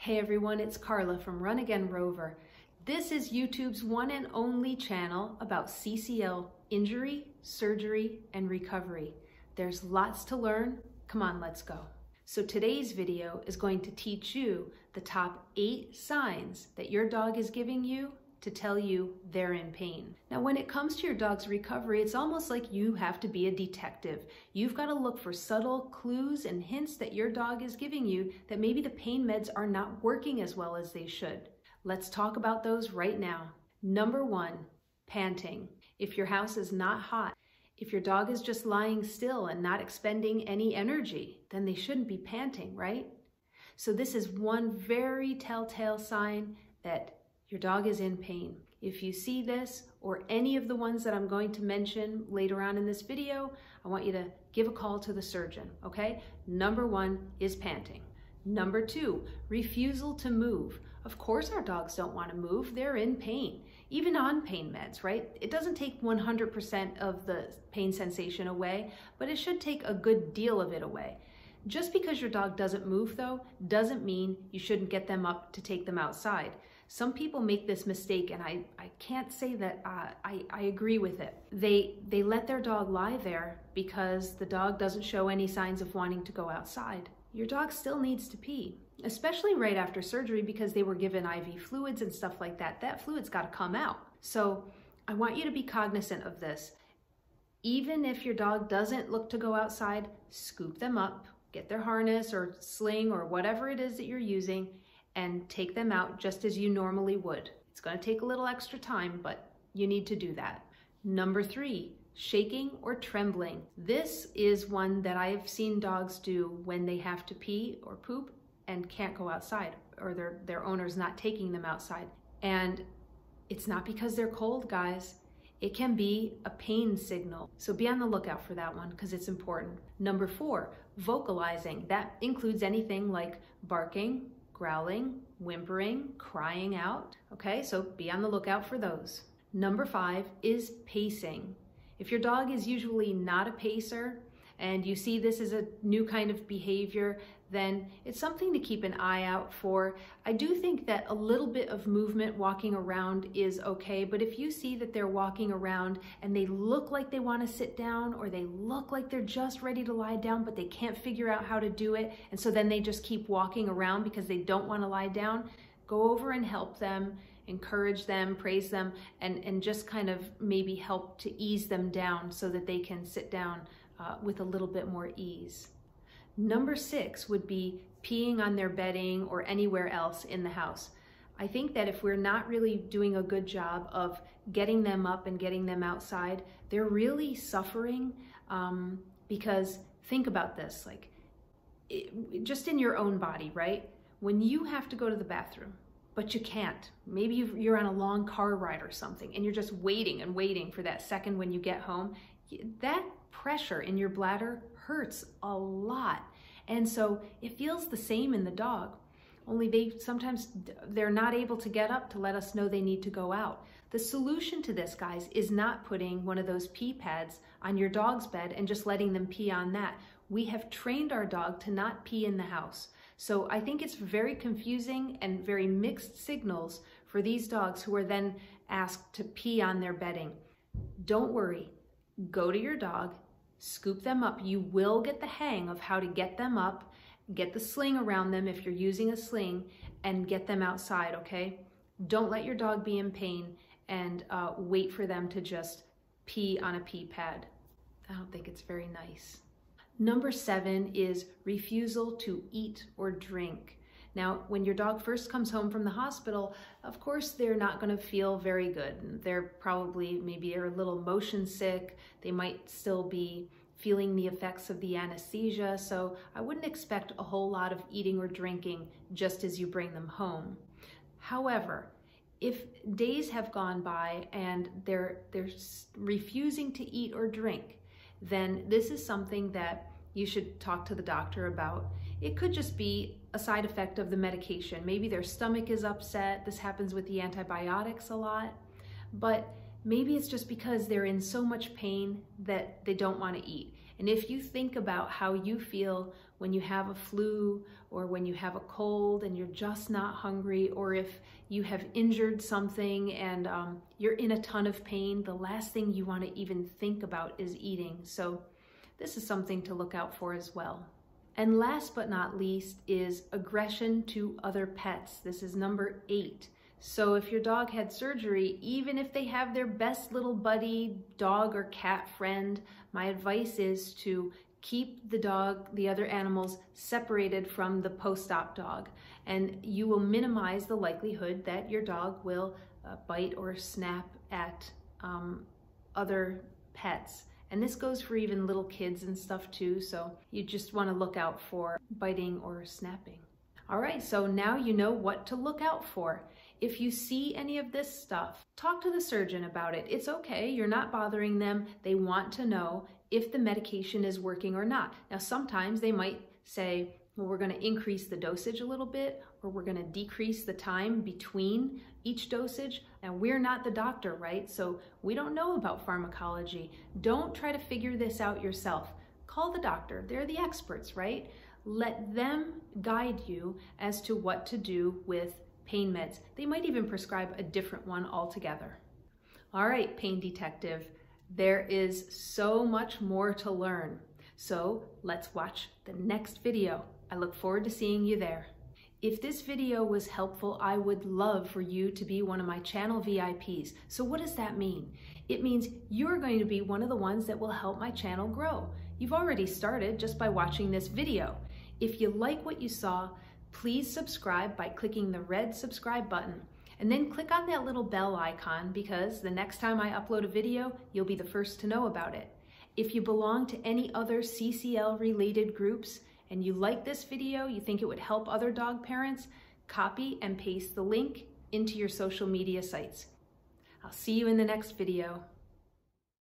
Hey everyone, it's Carla from Run Again Rover. This is YouTube's one and only channel about CCL injury, surgery, and recovery. There's lots to learn. Come on, let's go. So today's video is going to teach you the top 8 signs that your dog is giving you to tell you they're in pain. Now, when it comes to your dog's recovery, it's almost like you have to be a detective. You've got to look for subtle clues and hints that your dog is giving you that maybe the pain meds are not working as well as they should. Let's talk about those right now. Number 1, panting. If your house is not hot, if your dog is just lying still and not expending any energy, then they shouldn't be panting, right? So this is one very telltale sign that your dog is in pain. If you see this or any of the ones that I'm going to mention later on in this video, I want you to give a call to the surgeon, okay? Number 1 is panting. Number 2, refusal to move. Of course our dogs don't want to move, they're in pain. Even on pain meds, right? It doesn't take 100% of the pain sensation away, but it should take a good deal of it away. Just because your dog doesn't move though, doesn't mean you shouldn't get them up to take them outside. Some people make this mistake, and I can't say that I agree with it. They let their dog lie there because the dog doesn't show any signs of wanting to go outside. Your dog still needs to pee, especially right after surgery because they were given IV fluids and stuff like that. That fluid's got to come out. So I want you to be cognizant of this. Even if your dog doesn't look to go outside, scoop them up, get their harness or sling or whatever it is that you're using, and take them out just as you normally would. It's going to take a little extra time, but you need to do that. Number 3, shaking or trembling. This is one that I've seen dogs do when they have to pee or poop and can't go outside, or their owner's not taking them outside. And it's not because they're cold, guys. It can be a pain signal. So be on the lookout for that one because it's important. Number 4, vocalizing. That includes anything like barking, growling, whimpering, crying out. Okay, so be on the lookout for those. Number 5 is pacing. If your dog is usually not a pacer and you see this as a new kind of behavior, then it's something to keep an eye out for. I do think that a little bit of movement walking around is okay, but if you see that they're walking around and they look like they want to sit down or they look like they're just ready to lie down but they can't figure out how to do it, and so then they just keep walking around because they don't want to lie down, go over and help them, encourage them, praise them, and just kind of maybe help to ease them down so that they can sit down with a little bit more ease. Number 6 would be peeing on their bedding or anywhere else in the house. I think that if we're not really doing a good job of getting them up and getting them outside, they're really suffering because think about this, like just in your own body, right? When you have to go to the bathroom, but you can't. Maybe you're on a long car ride or something and you're just waiting and waiting for that second when you get home, that pressure in your bladder hurts a lot. And so it feels the same in the dog, only they're not able to get up to let us know they need to go out. The solution to this, guys, is not putting one of those pee pads on your dog's bed and just letting them pee on that. We have trained our dog to not pee in the house. So I think it's very confusing and very mixed signals for these dogs who are then asked to pee on their bedding. Don't worry. Go to your dog, scoop them up. You will get the hang of how to get them up, get the sling around them if you're using a sling, and get them outside, okay? Don't let your dog be in pain and wait for them to just pee on a pee pad. I don't think it's very nice. Number 7 is refusal to eat or drink. Now, when your dog first comes home from the hospital, of course, they're not going to feel very good. They're probably maybe a little motion sick. They might still be feeling the effects of the anesthesia. So I wouldn't expect a whole lot of eating or drinking just as you bring them home. However, if days have gone by and they're refusing to eat or drink, then this is something that you should talk to the doctor about. It could just be a side effect of the medication. Maybe their stomach is upset. This happens with the antibiotics a lot, but maybe it's just because they're in so much pain that they don't want to eat. And if you think about how you feel when you have a flu or when you have a cold and you're just not hungry, or if you have injured something and you're in a ton of pain, the last thing you want to even think about is eating. So this is something to look out for as well. And last but not least is aggression to other pets. This is number 8. So if your dog had surgery, even if they have their best little buddy, dog or cat friend, my advice is to keep the dog, the other animals, separated from the post-op dog. And you will minimize the likelihood that your dog will bite or snap at other pets. And this goes for even little kids and stuff too, so you just want to look out for biting or snapping. All right, so now you know what to look out for. If you see any of this stuff, talk to the surgeon about it. It's okay, you're not bothering them. They want to know if the medication is working or not. Now, sometimes they might say, well, we're going to increase the dosage a little bit, or we're going to decrease the time between each dosage. And we're not the doctor, right? So we don't know about pharmacology. Don't try to figure this out yourself. Call the doctor. They're the experts, right? Let them guide you as to what to do with pain meds. They might even prescribe a different one altogether. All right, pain detective, there is so much more to learn. So let's watch the next video. I look forward to seeing you there. If this video was helpful, I would love for you to be one of my channel VIPs. So what does that mean? It means you're going to be one of the ones that will help my channel grow. You've already started just by watching this video. If you like what you saw, please subscribe by clicking the red subscribe button, and then click on that little bell icon, because the next time I upload a video, you'll be the first to know about it. If you belong to any other CCL related groups and you like this video, you think it would help other dog parents, copy and paste the link into your social media sites. I'll see you in the next video.